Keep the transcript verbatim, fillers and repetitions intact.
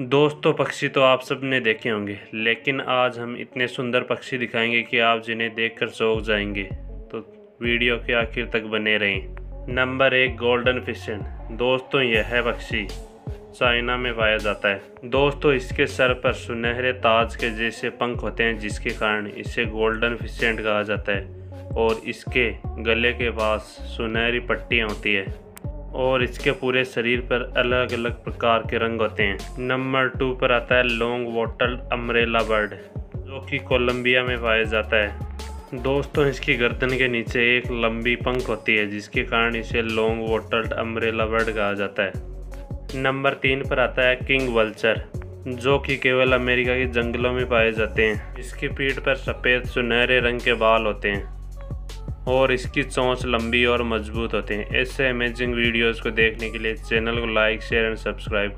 दोस्तों पक्षी तो आप सब ने देखे होंगे, लेकिन आज हम इतने सुंदर पक्षी दिखाएंगे कि आप जिन्हें देखकर चौंक जाएंगे। तो वीडियो के आखिर तक बने रहें। नंबर एक, गोल्डन फिसेंट। दोस्तों यह पक्षी चाइना में पाया जाता है। दोस्तों इसके सर पर सुनहरे ताज के जैसे पंख होते हैं, जिसके कारण इसे गोल्डन फिसेंट कहा जाता है। और इसके गले के पास सुनहरी पट्टियाँ होती है और इसके पूरे शरीर पर अलग अलग प्रकार के रंग होते हैं। नंबर टू पर आता है लॉन्ग वॉटल्ड अम्ब्रेला बर्ड, जो कि कोलंबिया में पाया जाता है। दोस्तों इसकी गर्दन के नीचे एक लंबी पंख होती है, जिसके कारण इसे लॉन्ग वॉटल्ड अम्ब्रेला बर्ड कहा जाता है। नंबर तीन पर आता है किंग वल्चर, जो कि केवल अमेरिका के जंगलों में पाए जाते हैं। इसकी पीठ पर सफ़ेद सुनहरे रंग के बाल होते हैं और इसकी चोंच लंबी और मजबूत होते हैं। ऐसे अमेजिंग वीडियोस को देखने के लिए चैनल को लाइक, शेयर एंड सब्सक्राइब करें।